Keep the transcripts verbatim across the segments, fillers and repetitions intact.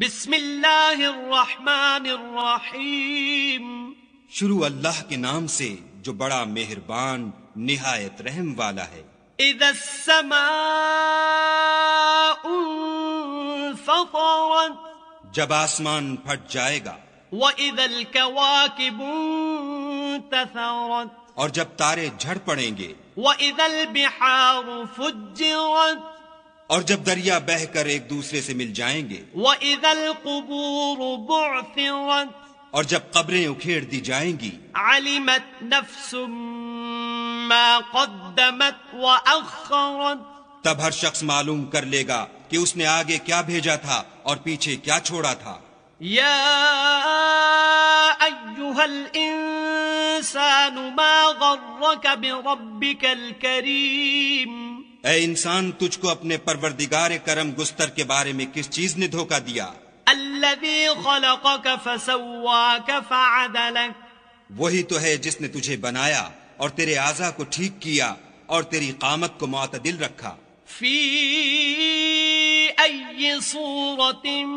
बिस्मिल्लाहिर्रहमानिर्रहीम। शुरू अल्लाह के नाम से जो बड़ा मेहरबान निहायत रहम वाला है। जब आसमान फट जाएगा और जब तारे झड़ पड़ेंगे और जब दरिया बहकर एक दूसरे से मिल जाएंगे और जब कब्रें उखेड़ दी जाएंगी। अलिमत नफ्सुम मा क़द्दमत व अख़्ख़रत। तब हर शख्स मालूम कर लेगा कि उसने आगे क्या भेजा था और पीछे क्या छोड़ा था। या अय्युहल इंसानु मा ग़र्रक बिरब्बिकल करीम। ए इंसान, तुझको अपने परवरदिगार करम गुस्तर के बारे में किस चीज ने धोखा दिया। वही तो है जिसने तुझे बनाया और तेरे आजा को ठीक किया और तेरी कामत को मुअतदिल रखा। फी अय्यि सूरतिम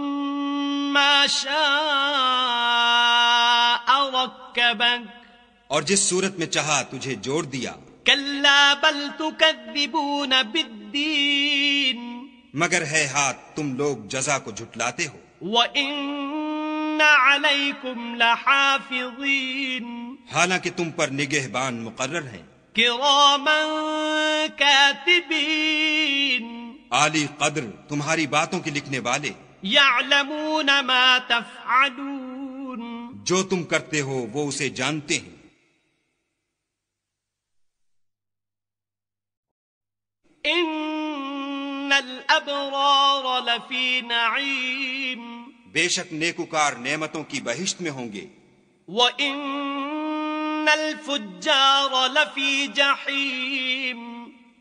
मा शाअ रक्कबक। और जिस सूरत में चाहा तुझे जोड़ दिया। कल्ला बल तुकद्दिबून बिद्दीन। मगर है हाथ, तुम लोग जजा को झुटलाते हो। وَإِنَّ عَلَيْكُمْ لَحَافِظِينَ। हालांकि तुम पर निगहबान मुकर्रर हैं। किरामन कातिबीन। आली कद्र तुम्हारी बातों के लिखने वाले। यअलमून मा तफ़अलून। जो तुम करते हो वो उसे जानते हैं। इन्नल अबरार लफी नईम। बेशक नेकुकार नेमतों की बहिश्त में होंगे। व इन्नल फुज्जार लफी जहीम।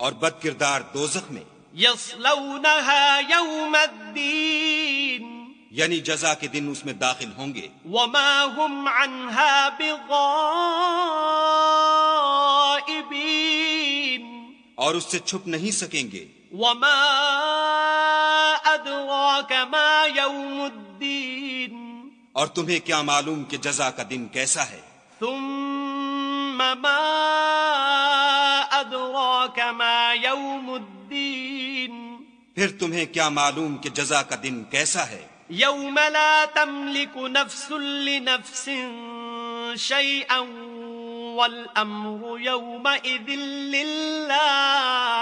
और बदकिरदार दोज़ख में। यसलौनहा यौमद्दीन। यानी जजा के दिन उसमें दाखिल होंगे। वमा हुम अन्हा बिग़ाइबीन। और उससे छुप नहीं सकेंगे। वमा अदराक मा यौमुद्दीन। और तुम्हें क्या मालूम कि जजा का दिन कैसा है। थुम्म मा अदराक मा यौमुद्दीन। फिर तुम्हें क्या मालूम कि जजा का दिन कैसा है। यौम ला तमलिकु नफ्सुन लिनफ्सिन शैअन वल अम्रु यौमइज़िन लिल्लाह।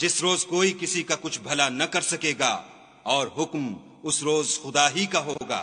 जिस रोज कोई किसी का कुछ भला न कर सकेगा और हुक्म उस रोज खुदा ही का होगा।